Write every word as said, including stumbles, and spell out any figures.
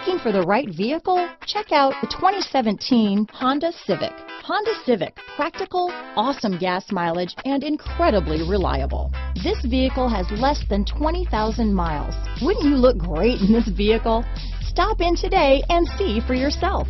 Looking for the right vehicle? Check out the twenty seventeen Honda Civic. Honda Civic, practical, awesome gas mileage, and incredibly reliable. This vehicle has less than twenty thousand miles. Wouldn't you look great in this vehicle? Stop in today and see for yourself.